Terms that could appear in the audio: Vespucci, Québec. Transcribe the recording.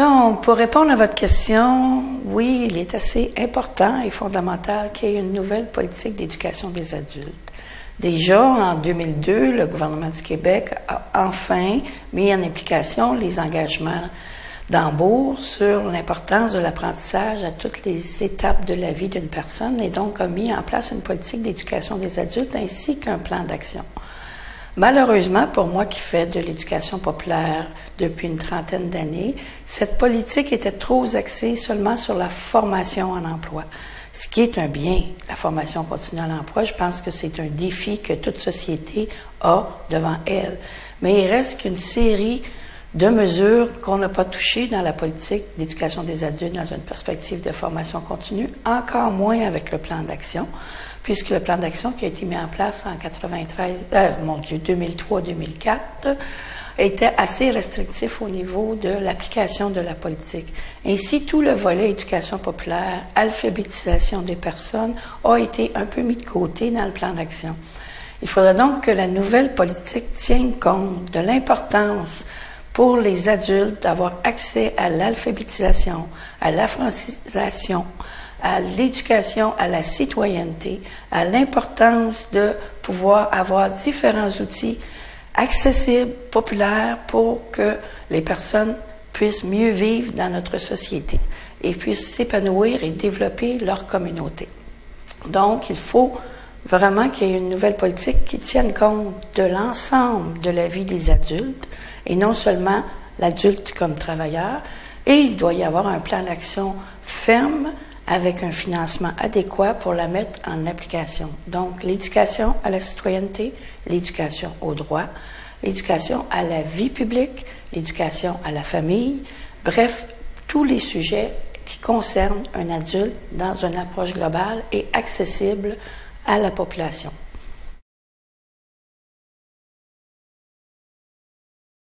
Là, pour répondre à votre question, oui, il est assez important et fondamental qu'il y ait une nouvelle politique d'éducation des adultes. Déjà, en 2002, le gouvernement du Québec a enfin mis en application les engagements d'Hambourg sur l'importance de l'apprentissage à toutes les étapes de la vie d'une personne et donc a mis en place une politique d'éducation des adultes ainsi qu'un plan d'action. Malheureusement, pour moi qui fais de l'éducation populaire depuis une trentaine d'années, cette politique était trop axée seulement sur la formation en emploi, ce qui est un bien. La formation continue à l'emploi, je pense que c'est un défi que toute société a devant elle. Mais il reste qu'une série de mesures qu'on n'a pas touchées dans la politique d'éducation des adultes dans une perspective de formation continue, encore moins avec le plan d'action, puisque le plan d'action qui a été mis en place en 2003-2004 était assez restrictif au niveau de l'application de la politique. Ainsi, tout le volet éducation populaire, alphabétisation des personnes a été un peu mis de côté dans le plan d'action. Il faudrait donc que la nouvelle politique tienne compte de l'importance pour les adultes d'avoir accès à l'alphabétisation, à la francisation, à l'éducation, à la citoyenneté, à l'importance de pouvoir avoir différents outils accessibles, populaires, pour que les personnes puissent mieux vivre dans notre société et puissent s'épanouir et développer leur communauté. Donc, il faut vraiment qu'il y ait une nouvelle politique qui tienne compte de l'ensemble de la vie des adultes et non seulement l'adulte comme travailleur. Et il doit y avoir un plan d'action ferme avec un financement adéquat pour la mettre en application. Donc, l'éducation à la citoyenneté, l'éducation aux droits, l'éducation à la vie publique, l'éducation à la famille, bref, tous les sujets qui concernent un adulte dans une approche globale et accessible à la population.